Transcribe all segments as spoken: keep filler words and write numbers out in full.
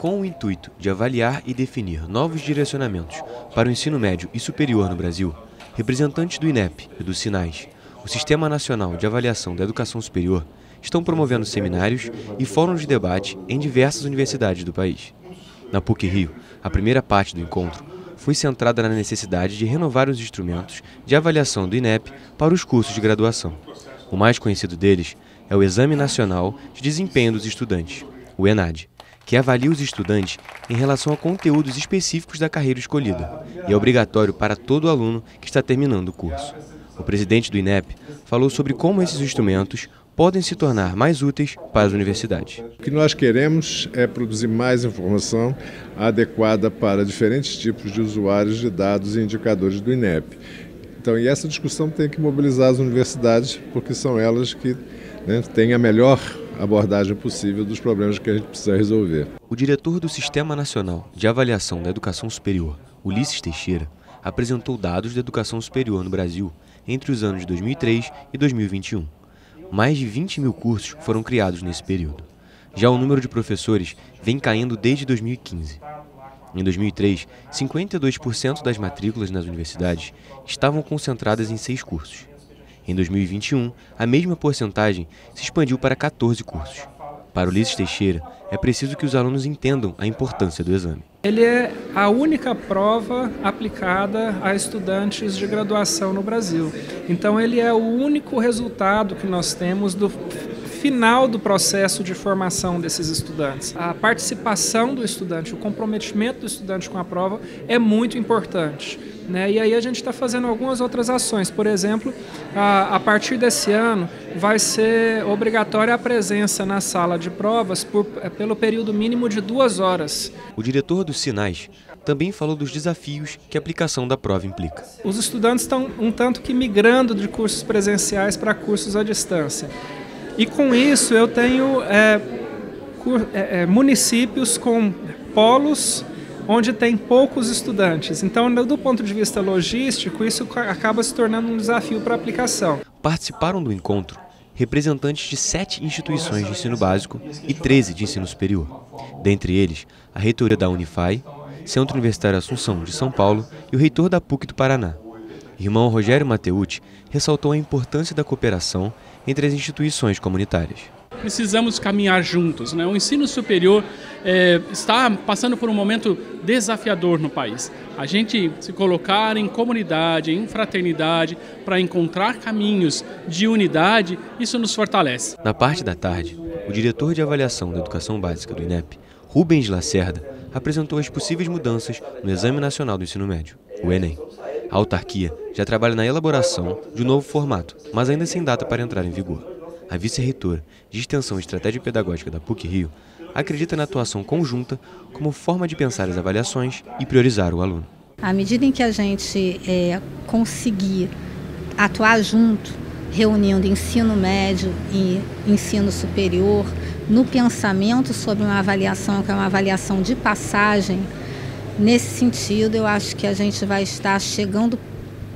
com o intuito de avaliar e definir novos direcionamentos para o ensino médio e superior no Brasil, representantes do I N E P e do SINAES, o Sistema Nacional de Avaliação da Educação Superior, estão promovendo seminários e fóruns de debate em diversas universidades do país. Na P U C-Rio, a primeira parte do encontro foi centrada na necessidade de renovar os instrumentos de avaliação do I N E P para os cursos de graduação. O mais conhecido deles é o Exame Nacional de Desempenho dos Estudantes, o ENADE, que avalia os estudantes em relação a conteúdos específicos da carreira escolhida e é obrigatório para todo aluno que está terminando o curso. O presidente do I N E P falou sobre como esses instrumentos podem se tornar mais úteis para as universidades. O que nós queremos é produzir mais informação adequada para diferentes tipos de usuários de dados e indicadores do I N E P. Então, e essa discussão tem que mobilizar as universidades, porque são elas que, né, têm a melhor abordagem possível dos problemas que a gente precisa resolver. O diretor do Sistema Nacional de Avaliação da Educação Superior, Ulisses Teixeira, apresentou dados da educação superior no Brasil entre os anos dois mil e três e dois mil e vinte e um. Mais de vinte mil cursos foram criados nesse período. Já o número de professores vem caindo desde dois mil e quinze. Em dois mil e três, cinquenta e dois por cento das matrículas nas universidades estavam concentradas em seis cursos. Em dois mil e vinte e um, a mesma porcentagem se expandiu para quatorze cursos. Para Ulisses Teixeira, é preciso que os alunos entendam a importância do exame. Ele é a única prova aplicada a estudantes de graduação no Brasil. Então, ele é o único resultado que nós temos do final do processo de formação desses estudantes. A participação do estudante, o comprometimento do estudante com a prova é muito importante, né? E aí a gente está fazendo algumas outras ações. Por exemplo, a, a partir desse ano vai ser obrigatória a presença na sala de provas por, pelo período mínimo de duas horas. O diretor do SINAES também falou dos desafios que a aplicação da prova implica. Os estudantes estão um tanto que migrando de cursos presenciais para cursos à distância. E com isso eu tenho é, é, municípios com polos onde tem poucos estudantes. Então, do ponto de vista logístico, isso acaba se tornando um desafio para a aplicação. Participaram do encontro representantes de sete instituições de ensino básico e treze de ensino superior. Dentre eles, a reitoria da Unifae, Centro Universitário Assunção de São Paulo e o reitor da P U C do Paraná. Irmão Rogério Mateucci ressaltou a importância da cooperação entre as instituições comunitárias. Precisamos caminhar juntos, né? O ensino superior é, está passando por um momento desafiador no país. A gente se colocar em comunidade, em fraternidade, para encontrar caminhos de unidade, isso nos fortalece. Na parte da tarde, o diretor de avaliação da educação básica do I N E P, Rubens de Lacerda, apresentou as possíveis mudanças no Exame Nacional do Ensino Médio, o Enem. A autarquia já trabalha na elaboração de um novo formato, mas ainda sem data para entrar em vigor. A vice-reitora de Extensão e Estratégia Pedagógica da P U C-Rio acredita na atuação conjunta como forma de pensar as avaliações e priorizar o aluno. À medida em que a gente é, conseguir atuar junto, reunindo ensino médio e ensino superior, no pensamento sobre uma avaliação que é uma avaliação de passagem, nesse sentido, eu acho que a gente vai estar chegando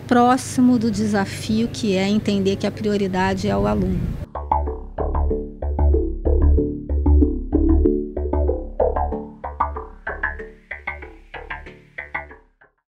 próximo do desafio que é entender que a prioridade é o aluno.